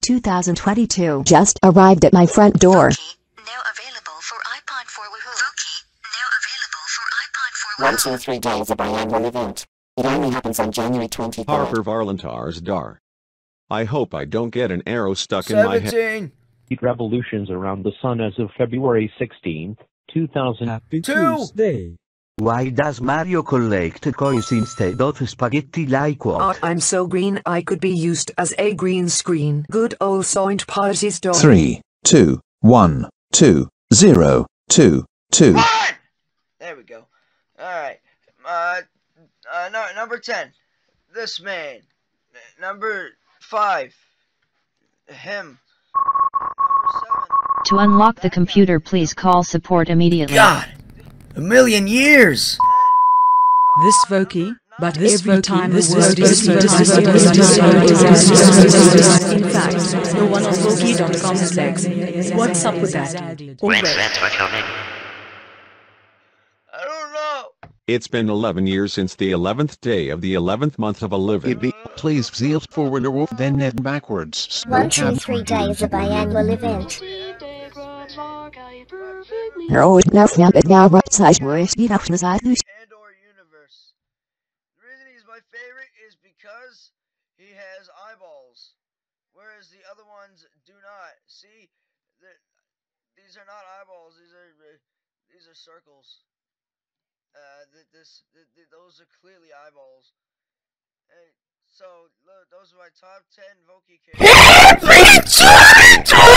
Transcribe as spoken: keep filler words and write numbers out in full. twenty twenty-two just arrived at my front door. Voki, now available for iPod for Woohoo. Voki, now available for iPod for Woohoo. Once in three days a biannual event. It only happens on January twenty-third. Harper Varlantar's dar. I hope I don't get an arrow stuck seventeen. In my head. Revolutions around the sun as of February sixteenth, two thousand. Happy Tuesday. Why does Mario collect coins instead of spaghetti like what? Uh, I'm so green I could be used as a green screen. Good old Saint Parties dog. three, two, one, two, zero, two, two. Ah! There we go. Alright. Uh, uh, no, number ten. This man. Number five. Him. To unlock the computer, please call support immediately. God! A million years! This Voki, but every time this word is distorted. In fact, no one on Voki dot com's legs. What's up with that? I don't know! It's been eleven years since the eleventh day of the eleventh month of eleven. Please zeal forward or then net backwards. Once in three days a biannual event. No, now snap it now right side worst eat up as I do. Andor universe. The reason he's my favorite is because he has eyeballs, whereas the other ones do not. See, these are not eyeballs. These are uh, these are circles. Uh, th this th th those are clearly eyeballs. And so look, those are my top ten Voki characters.